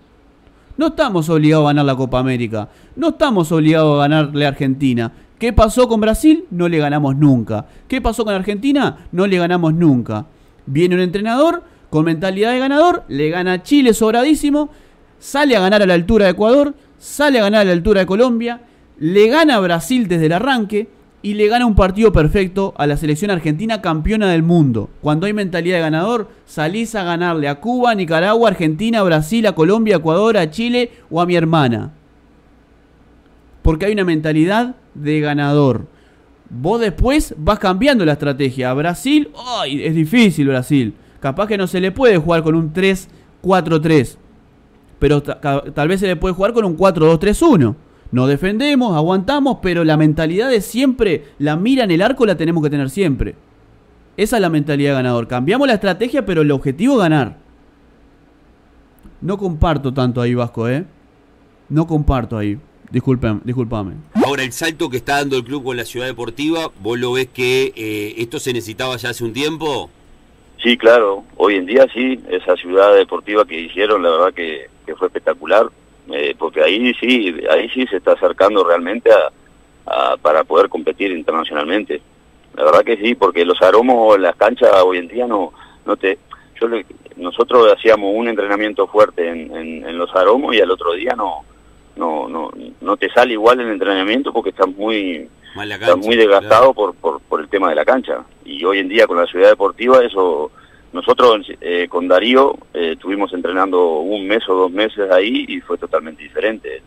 No estamos obligados a ganar la Copa América. No estamos obligados a ganarle a Argentina. ¿Qué pasó con Brasil? No le ganamos nunca. ¿Qué pasó con Argentina? No le ganamos nunca. Viene un entrenador con mentalidad de ganador, le gana a Chile sobradísimo, sale a ganar a la altura de Ecuador, sale a ganar a la altura de Colombia, le gana a Brasil desde el arranque y le gana un partido perfecto a la selección argentina campeona del mundo. Cuando hay mentalidad de ganador, salís a ganarle a Cuba, Nicaragua, Argentina, Brasil, a Colombia, Ecuador, a Chile o a mi hermana. Porque hay una mentalidad de ganador. Vos después vas cambiando la estrategia. A Brasil, ¡ay! Es difícil Brasil. Capaz que no se le puede jugar con un tres cuatro tres. Pero tal vez se le puede jugar con un cuatro dos tres uno. Nos defendemos, aguantamos, pero la mentalidad de siempre, la mira en el arco la tenemos que tener siempre. Esa es la mentalidad de ganador. Cambiamos la estrategia, pero el objetivo es ganar. No comparto tanto ahí, Vasco, ¿eh? No comparto ahí. Disculpen, discúlpame. Ahora el salto que está dando el club con la Ciudad Deportiva, ¿vos lo ves que eh, esto se necesitaba ya hace un tiempo? Sí, claro. Hoy en día sí. Esa Ciudad Deportiva que hicieron, la verdad que... que fue espectacular, eh, porque ahí sí, ahí sí se está acercando realmente a, a, para poder competir internacionalmente. La verdad que sí, porque los aromos en las canchas hoy en día no, no te, yo le, nosotros hacíamos un entrenamiento fuerte en, en, en los aromos y al otro día no, no, no, no te sale igual el entrenamiento porque estás muy, estás muy desgastado, claro, por, por, por el tema de la cancha. Y hoy en día con la Ciudad Deportiva eso. Nosotros eh, con Darío eh, estuvimos entrenando un mes o dos meses ahí y fue totalmente diferente.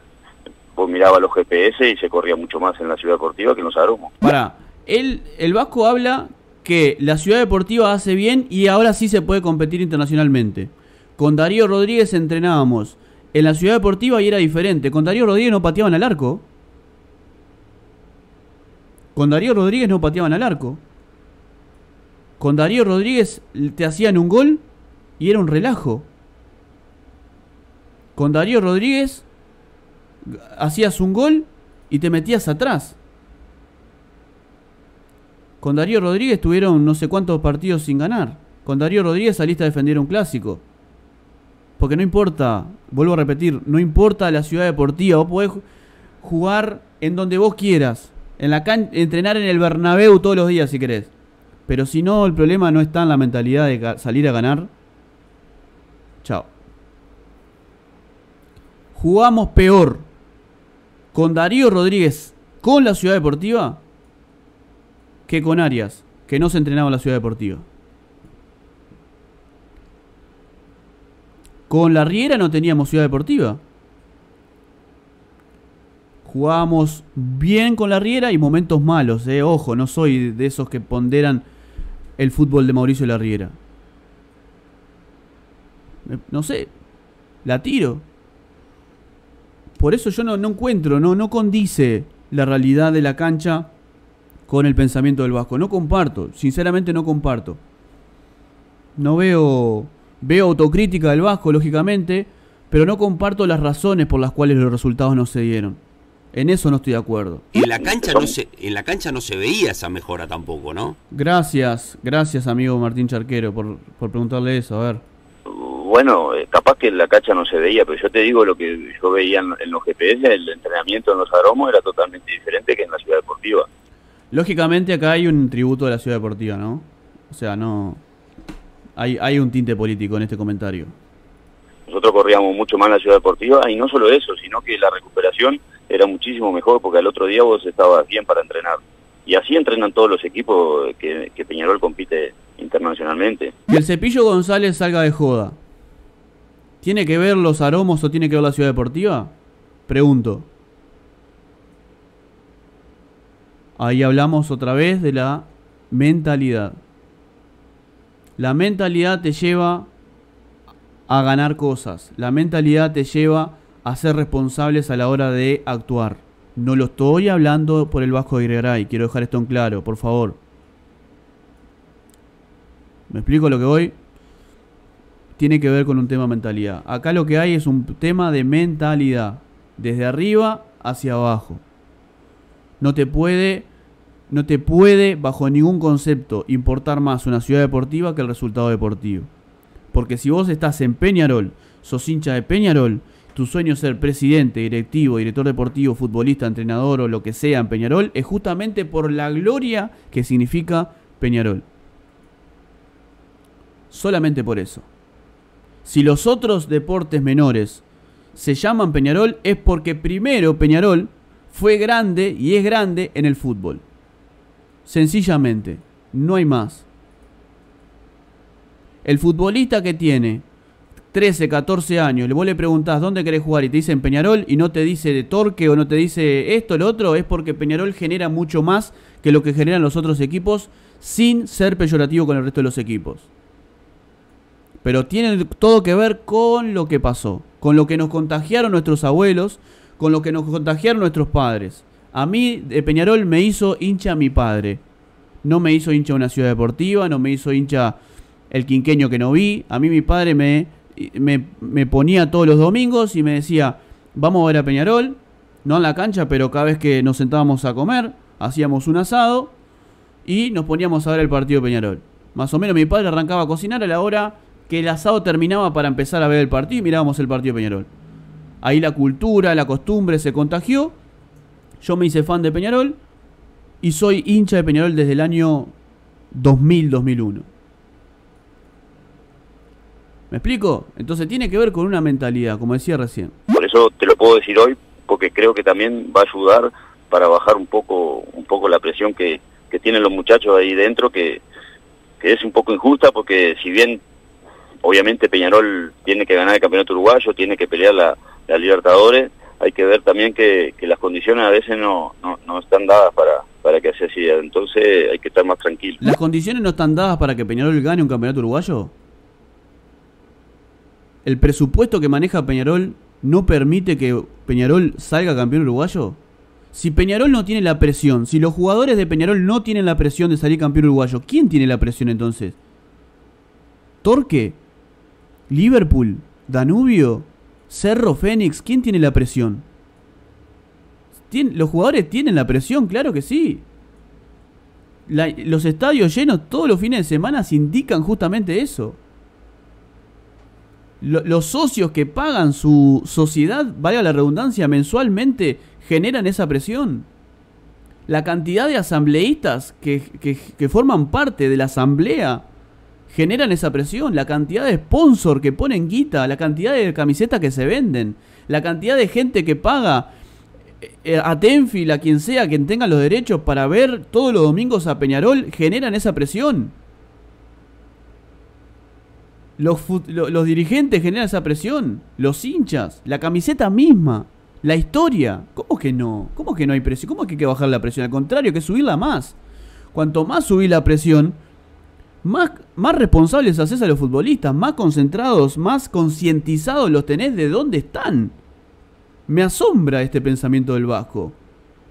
Vos mirabas los G P S y se corría mucho más en la Ciudad Deportiva que en los aromos. Pará, el, el Vasco habla que la Ciudad Deportiva hace bien y ahora sí se puede competir internacionalmente. Con Darío Rodríguez entrenábamos en la Ciudad Deportiva y era diferente. Con Darío Rodríguez no pateaban al arco. Con Darío Rodríguez no pateaban al arco. Con Darío Rodríguez te hacían un gol y era un relajo. Con Darío Rodríguez hacías un gol y te metías atrás. Con Darío Rodríguez tuvieron no sé cuántos partidos sin ganar. Con Darío Rodríguez saliste a defender un clásico. Porque no importa, vuelvo a repetir, no importa la Ciudad Deportiva. Vos podés jugar en donde vos quieras. En la can- entrenar en el Bernabéu todos los días si querés. Pero si no, el problema no está en la mentalidad de salir a ganar. Chao. Jugamos peor con Darío Rodríguez, con la Ciudad Deportiva, que con Arias, que no se entrenaba en la Ciudad Deportiva. Con la Riera no teníamos Ciudad Deportiva. Jugábamos bien con la Riera y momentos malos, eh. Ojo, no soy de esos que ponderan el fútbol de Mauricio la Riera. No sé, la tiro. Por eso yo no, no encuentro, no, no condice la realidad de la cancha con el pensamiento del Vasco. No comparto, sinceramente no comparto. No veo, veo autocrítica del Vasco, lógicamente, pero no comparto las razones por las cuales los resultados no se dieron. En eso no estoy de acuerdo. En la cancha no se, en la cancha no se veía esa mejora tampoco, ¿no? Gracias, gracias amigo Martín Charquero por, por preguntarle eso, a ver. Bueno, capaz que en la cancha no se veía, pero yo te digo lo que yo veía en los G P S, el entrenamiento en los aromos era totalmente diferente que en la Ciudad Deportiva. Lógicamente acá hay un tributo de la Ciudad Deportiva, ¿no? O sea, no... Hay, hay un tinte político en este comentario. Nosotros corríamos mucho más en la Ciudad Deportiva y no solo eso, sino que la recuperación era muchísimo mejor porque al otro día vos estabas bien para entrenar. Y así entrenan todos los equipos que, que Peñarol compite internacionalmente. Que el Cepillo González salga de joda, ¿tiene que ver los aromos o tiene que ver la Ciudad Deportiva? Pregunto. Ahí hablamos otra vez de la mentalidad. La mentalidad te lleva a ganar cosas. La mentalidad te lleva a ser responsables a la hora de actuar. No lo estoy hablando por el Vasco Aguirregaray. Quiero dejar esto en claro, por favor. ¿Me explico lo que voy? Tiene que ver con un tema de mentalidad. Acá lo que hay es un tema de mentalidad. Desde arriba hacia abajo. No te puede, no te puede bajo ningún concepto importar más una Ciudad Deportiva que el resultado deportivo. Porque si vos estás en Peñarol, sos hincha de Peñarol, tu sueño es ser presidente, directivo, director deportivo, futbolista, entrenador o lo que sea en Peñarol, es justamente por la gloria que significa Peñarol. Solamente por eso. Si los otros deportes menores se llaman Peñarol es porque primero Peñarol fue grande y es grande en el fútbol. Sencillamente, no hay más. El futbolista que tiene trece, catorce años, vos le preguntás dónde querés jugar y te dicen Peñarol y no te dice de Torque o no te dice esto o lo otro, es porque Peñarol genera mucho más que lo que generan los otros equipos sin ser peyorativo con el resto de los equipos. Pero tiene todo que ver con lo que pasó, con lo que nos contagiaron nuestros abuelos, con lo que nos contagiaron nuestros padres. A mí, de Peñarol, me hizo hincha mi padre. No me hizo hincha una Ciudad Deportiva, no me hizo hincha el quinqueño que no vi. A mí mi padre me, me, me ponía todos los domingos y me decía, vamos a ver a Peñarol, no en la cancha, pero cada vez que nos sentábamos a comer, hacíamos un asado y nos poníamos a ver el partido de Peñarol. Más o menos mi padre arrancaba a cocinar a la hora que el asado terminaba para empezar a ver el partido y mirábamos el partido de Peñarol. Ahí la cultura, la costumbre se contagió. Yo me hice fan de Peñarol y soy hincha de Peñarol desde el año dos mil, dos mil uno. ¿Me explico? Entonces tiene que ver con una mentalidad, como decía recién. Por eso te lo puedo decir hoy, porque creo que también va a ayudar para bajar un poco, un poco la presión que, que tienen los muchachos ahí dentro, que, que es un poco injusta, porque si bien... Obviamente Peñarol tiene que ganar el campeonato uruguayo, tiene que pelear la, la Libertadores. Hay que ver también que, que las condiciones a veces no, no, no están dadas para, para que así sea. Entonces hay que estar más tranquilo. ¿Las condiciones no están dadas para que Peñarol gane un campeonato uruguayo? ¿El presupuesto que maneja Peñarol no permite que Peñarol salga campeón uruguayo? Si Peñarol no tiene la presión, si los jugadores de Peñarol no tienen la presión de salir campeón uruguayo, ¿quién tiene la presión entonces? ¿Torque? Liverpool, Danubio, Cerro Fénix, ¿quién tiene la presión? ¿Tien, los jugadores tienen la presión? Claro que sí. La, los estadios llenos todos los fines de semana indican justamente eso. Lo, los socios que pagan su sociedad, valga la redundancia, mensualmente generan esa presión. La cantidad de asambleístas que, que, que forman parte de la asamblea generan esa presión, la cantidad de sponsor que ponen guita, la cantidad de camisetas que se venden, la cantidad de gente que paga a Tenfield, a quien sea, quien tenga los derechos para ver todos los domingos a Peñarol, generan esa presión. Los, los dirigentes generan esa presión, los hinchas, la camiseta misma, la historia. ¿Cómo que no? ¿Cómo que no hay presión? ¿Cómo que hay que bajar la presión? Al contrario, hay que subirla más. Cuanto más subís la presión, más, más responsables haces a los futbolistas, más concentrados, más concientizados los tenés de dónde están. Me asombra este pensamiento del Vasco.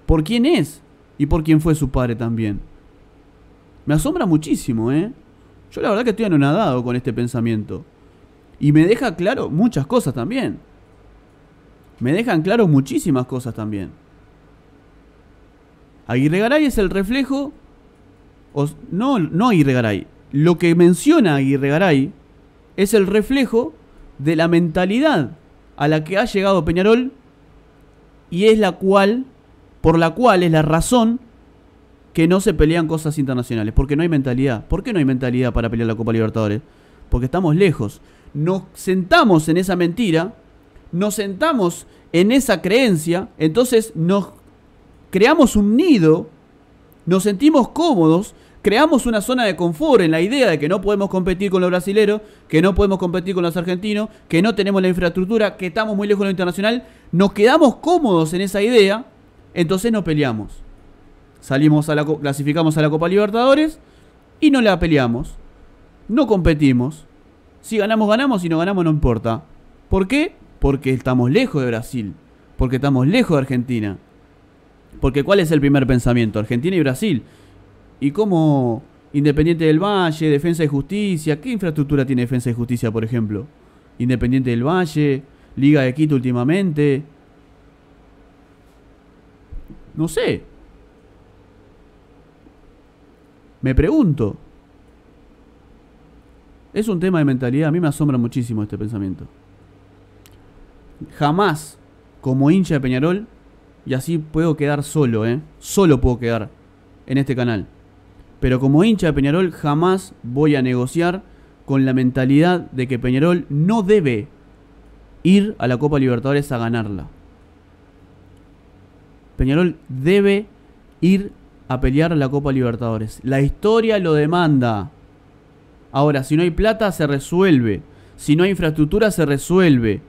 ¿Por quién es? Y por quién fue su padre también. Me asombra muchísimo, ¿eh? Yo la verdad que estoy anonadado con este pensamiento. Y me deja claro muchas cosas también. Me dejan claro muchísimas cosas también. Aguirregaray es el reflejo... O, no, no Aguirregaray. Lo que menciona Aguirregaray es el reflejo de la mentalidad a la que ha llegado Peñarol y es la cual, por la cual es la razón que no se pelean cosas internacionales. Porque no hay mentalidad. ¿Por qué no hay mentalidad para pelear la Copa Libertadores? Porque estamos lejos. Nos sentamos en esa mentira, nos sentamos en esa creencia, entonces nos creamos un nido, nos sentimos cómodos, creamos una zona de confort en la idea de que no podemos competir con los brasileros, que no podemos competir con los argentinos, que no tenemos la infraestructura, que estamos muy lejos de lo internacional, nos quedamos cómodos en esa idea, entonces nos peleamos. Salimos a la, clasificamos a la Copa Libertadores y no la peleamos, no competimos. Si ganamos, ganamos, si no ganamos, no importa. ¿Por qué? Porque estamos lejos de Brasil, porque estamos lejos de Argentina. Porque ¿cuál es el primer pensamiento? Argentina y Brasil. ¿Y cómo Independiente del Valle, Defensa y Justicia? ¿Qué infraestructura tiene Defensa y Justicia, por ejemplo? Independiente del Valle, Liga de Quito últimamente. No sé. Me pregunto. Es un tema de mentalidad. A mí me asombra muchísimo este pensamiento. Jamás, como hincha de Peñarol, y así puedo quedar solo, ¿eh? Solo puedo quedar en este canal. Pero como hincha de Peñarol, jamás voy a negociar con la mentalidad de que Peñarol no debe ir a la Copa Libertadores a ganarla. Peñarol debe ir a pelear la Copa Libertadores. La historia lo demanda. Ahora, si no hay plata, se resuelve. Si no hay infraestructura, se resuelve.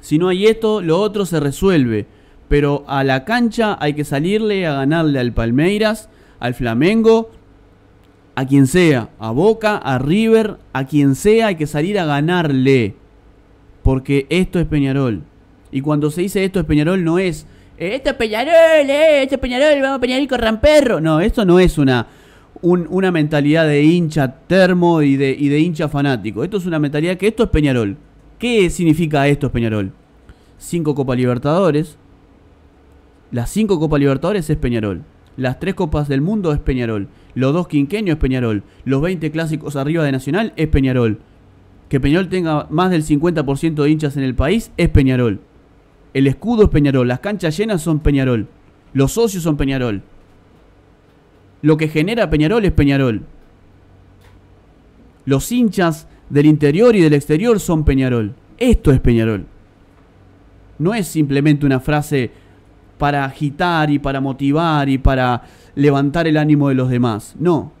Si no hay esto, lo otro se resuelve. Pero a la cancha hay que salirle a ganarle al Palmeiras, al Flamengo, a quien sea. A Boca, a River, a quien sea, hay que salir a ganarle. Porque esto es Peñarol. Y cuando se dice esto es Peñarol, no es... Esto es Peñarol, eh, esto es Peñarol, vamos a Peñarol con ramperro. No, esto no es una... Un, una mentalidad de hincha termo y de, y de hincha fanático. Esto es una mentalidad que esto es Peñarol. ¿Qué significa esto es Peñarol? Cinco Copa Libertadores. Las cinco Copa Libertadores es Peñarol. Las tres Copas del Mundo es Peñarol. Los dos quinquenios es Peñarol. Los veinte clásicos arriba de Nacional es Peñarol. Que Peñarol tenga más del cincuenta por ciento de hinchas en el país es Peñarol. El escudo es Peñarol. Las canchas llenas son Peñarol. Los socios son Peñarol. Lo que genera Peñarol es Peñarol. Los hinchas del interior y del exterior son Peñarol. Esto es Peñarol. No es simplemente una frase para agitar y para motivar y para levantar el ánimo de los demás. No.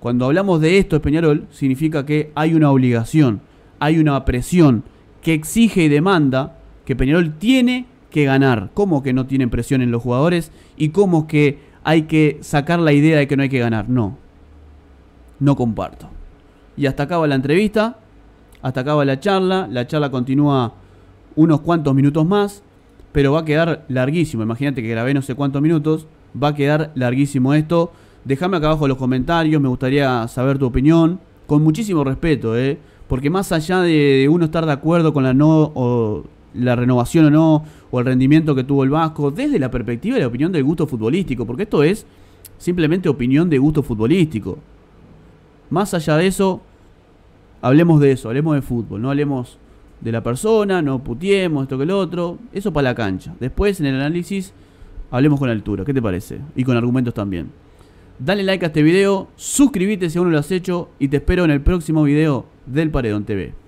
Cuando hablamos de esto es Peñarol, significa que hay una obligación, hay una presión que exige y demanda que Peñarol tiene que ganar. ¿Cómo que no tienen presión en los jugadores? ¿Y cómo que hay que sacar la idea de que no hay que ganar? No. No comparto. Y hasta acaba la entrevista. Hasta acaba la charla. La charla continúa unos cuantos minutos más. Pero va a quedar larguísimo. Imagínate que grabé no sé cuántos minutos. Va a quedar larguísimo esto. Déjame acá abajo los comentarios. Me gustaría saber tu opinión. Con muchísimo respeto, ¿eh? Porque más allá de, de uno estar de acuerdo con la no... O, la renovación o no, o el rendimiento que tuvo el Vasco, desde la perspectiva de la opinión del gusto futbolístico, porque esto es simplemente opinión de gusto futbolístico. Más allá de eso, hablemos de eso, hablemos de fútbol, no hablemos de la persona, no puteemos esto que el otro, eso para la cancha. Después en el análisis hablemos con altura, ¿qué te parece? Y con argumentos también. Dale like a este video, suscríbete si aún no lo has hecho y te espero en el próximo video del Paredón T V.